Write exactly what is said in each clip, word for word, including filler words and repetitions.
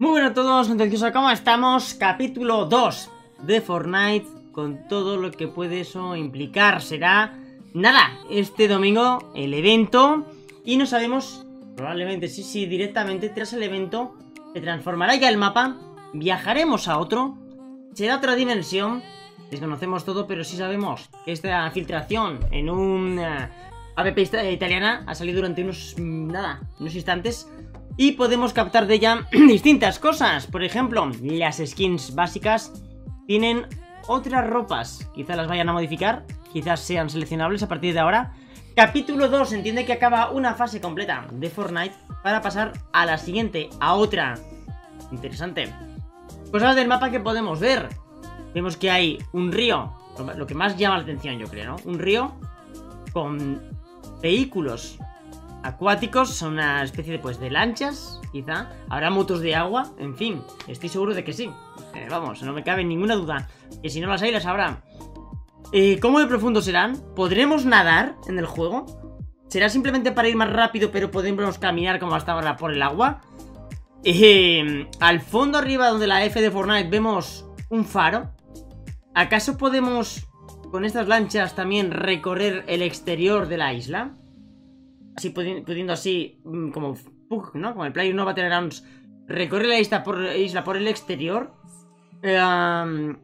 Hola a todos, entonces, ¿cómo estamos? Capítulo dos de Fortnite, con todo lo que puede eso implicar. Será, nada, este domingo el evento. Y no sabemos, probablemente sí, sí, directamente tras el evento se transformará ya el mapa. Viajaremos a otro, será otra dimensión. Desconocemos todo, pero sí sabemos que esta filtración en una app italiana ha salido durante unos, nada, unos instantes. Y podemos captar de ella distintas cosas. Por ejemplo, las skins básicas tienen otras ropas. Quizás las vayan a modificar, quizás sean seleccionables a partir de ahora. Capítulo dos, entiende que acaba una fase completa de Fortnite para pasar a la siguiente, a otra. Interesante. Cosas del mapa que podemos ver. Vemos que hay un río, lo que más llama la atención, yo creo, ¿no? Un río con vehículos acuáticos, son una especie de, pues, de lanchas, quizá. Habrá motos de agua, en fin, estoy seguro de que sí. Eh, vamos, no me cabe ninguna duda, que si no las hay, las habrá. Eh, ¿Cómo de profundo serán? ¿Podremos nadar en el juego? ¿Será simplemente para ir más rápido, pero podremos caminar como hasta ahora por el agua? Eh, al fondo arriba, donde la F de Fortnite, vemos un faro. ¿Acaso podemos, con estas lanchas, también recorrer el exterior de la isla? Así pudi pudiendo así, como puf, ¿no? Como el Player No Battlegrounds, recorrer la isla por, isla por el exterior. Eh,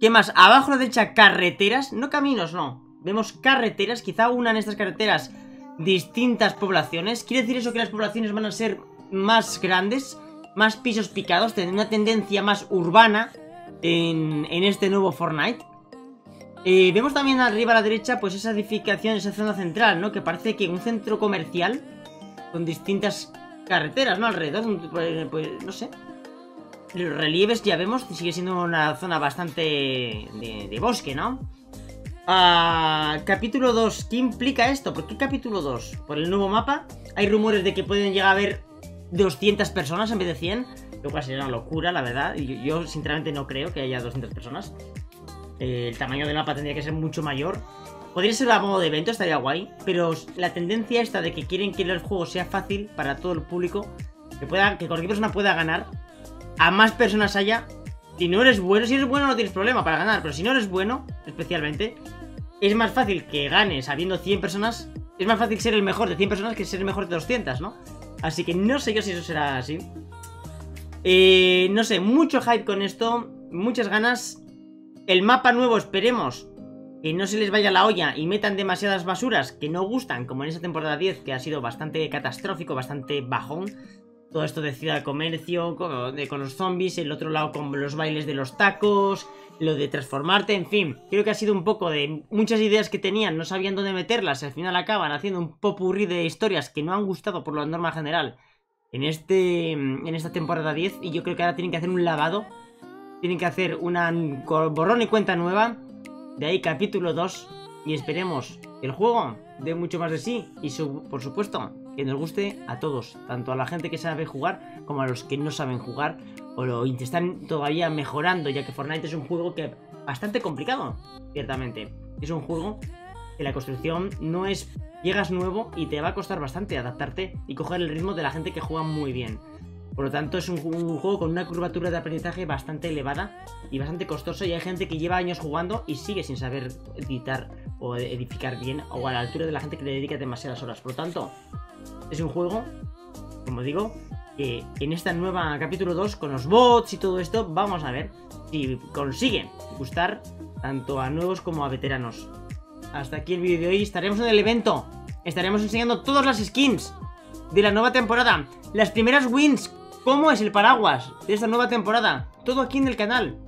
¿Qué más? Abajo a la derecha, carreteras. No caminos, no. Vemos carreteras. Quizá una en estas carreteras distintas poblaciones. ¿Quiere decir eso que las poblaciones van a ser más grandes? Más pisos picados. Tendrán una tendencia más urbana en, en este nuevo Fortnite. Eh, vemos también arriba a la derecha, pues esa edificación, esa zona central, ¿no? Que parece que un centro comercial con distintas carreteras, ¿no? Alrededor, pues, pues no sé. Los relieves ya vemos, sigue siendo una zona bastante de, de bosque, ¿no? Ah, capítulo dos, ¿qué implica esto? ¿Por qué capítulo dos? Por el nuevo mapa. Hay rumores de que pueden llegar a haber doscientas personas en vez de cien, lo cual sería una locura, la verdad. Yo, yo sinceramente no creo que haya doscientas personas. El tamaño del mapa tendría que ser mucho mayor. Podría ser a modo de evento, estaría guay. Pero la tendencia esta de que quieren que el juego sea fácil para todo el público, que, pueda, que cualquier persona pueda ganar. A más personas haya. Si no eres bueno, si eres bueno no tienes problema para ganar, pero si no eres bueno, especialmente, es más fácil que ganes habiendo cien personas. Es más fácil ser el mejor de cien personas que ser el mejor de doscientas, ¿no? Así que no sé yo si eso será así. eh, No sé, mucho hype con esto, muchas ganas. El mapa nuevo, esperemos que no se les vaya la olla y metan demasiadas basuras que no gustan, como en esa temporada diez, que ha sido bastante catastrófico, bastante bajón. Todo esto de ciudad de comercio, con, de, con los zombies, el otro lado con los bailes de los tacos, lo de transformarte, en fin. Creo que ha sido un poco de muchas ideas que tenían, no sabían dónde meterlas, y al final acaban haciendo un popurrí de historias que no han gustado por la norma general en, este, en esta temporada diez, y yo creo que ahora tienen que hacer un lavado. Tienen que hacer una borrón y cuenta nueva. De ahí capítulo dos. Y esperemos que el juego dé mucho más de sí. Y su, por supuesto, que nos guste a todos. Tanto a la gente que sabe jugar como a los que no saben jugar. O lo están todavía mejorando. Ya que Fortnite es un juego que es bastante complicado. Ciertamente. Es un juego que la construcción no es... Llegas nuevo y te va a costar bastante adaptarte. Y coger el ritmo de la gente que juega muy bien. Por lo tanto, es un, un juego con una curvatura de aprendizaje bastante elevada y bastante costoso, y hay gente que lleva años jugando y sigue sin saber editar o edificar bien, o a la altura de la gente que le dedica demasiadas horas. Por lo tanto, es un juego, como digo, que en esta nueva capítulo dos, con los bots y todo esto, vamos a ver si consigue gustar tanto a nuevos como a veteranos. Hasta aquí el vídeo de hoy. Estaremos en el evento, estaremos enseñando todas las skins de la nueva temporada, las primeras wins, cómo es el paraguas de esta nueva temporada, todo aquí en el canal.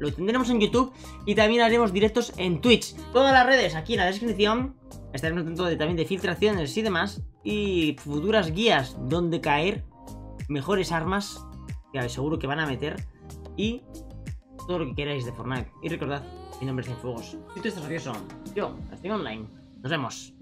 Lo tendremos en YouTube y también haremos directos en Twitch. Todas las redes aquí en la descripción. Estaremos dentro de, también de filtraciones y demás, y futuras guías donde caer, mejores armas que seguro que van a meter, y todo lo que queráis de Fortnite. Y recordad, mi nombre es Cienfuegos. Si tú estás nervioso, yo estoy online. Nos vemos.